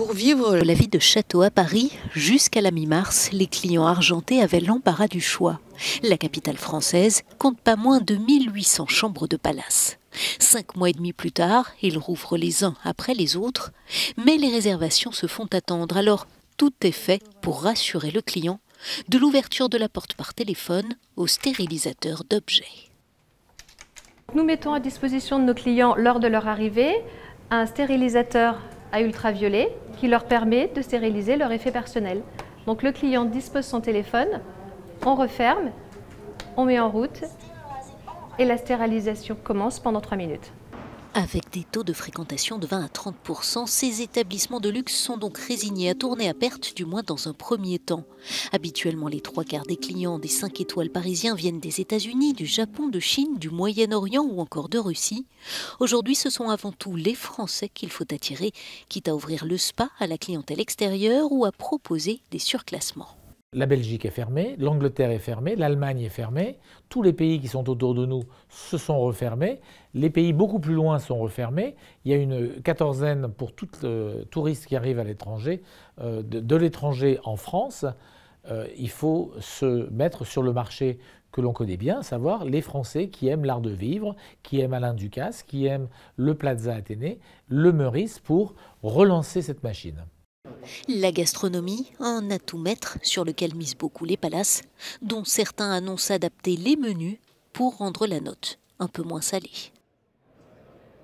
Pour vivre la vie de château à Paris, jusqu'à la mi-mars, les clients argentés avaient l'embarras du choix. La capitale française compte pas moins de 1800 chambres de palace. 5 mois et demi plus tard, ils rouvrent les uns après les autres, mais les réservations se font attendre. Alors, tout est fait pour rassurer le client, de l'ouverture de la porte par téléphone au stérilisateur d'objets. Nous mettons à disposition de nos clients, lors de leur arrivée, un stérilisateur à ultraviolet qui leur permet de stériliser leur effet personnel. Donc le client dispose son téléphone, on referme, on met en route et la stérilisation commence pendant 3 minutes. Avec des taux de fréquentation de 20 à 30%, ces établissements de luxe sont donc résignés à tourner à perte, du moins dans un premier temps. Habituellement, les 3/4 des clients des 5 étoiles parisiens viennent des États-Unis, du Japon, de Chine, du Moyen-Orient ou encore de Russie. Aujourd'hui, ce sont avant tout les Français qu'il faut attirer, quitte à ouvrir le spa à la clientèle extérieure ou à proposer des surclassements. La Belgique est fermée, l'Angleterre est fermée, l'Allemagne est fermée, tous les pays qui sont autour de nous se sont refermés, les pays beaucoup plus loin sont refermés, il y a une 14aine pour tout touriste qui arrive à l'étranger, de l'étranger en France. Il faut se mettre sur le marché que l'on connaît bien, à savoir les Français qui aiment l'art de vivre, qui aiment Alain Ducasse, qui aiment le Plaza Athénée, le Meurice, pour relancer cette machine. La gastronomie, un atout maître sur lequel misent beaucoup les palaces, dont certains annoncent adapter les menus pour rendre la note un peu moins salée.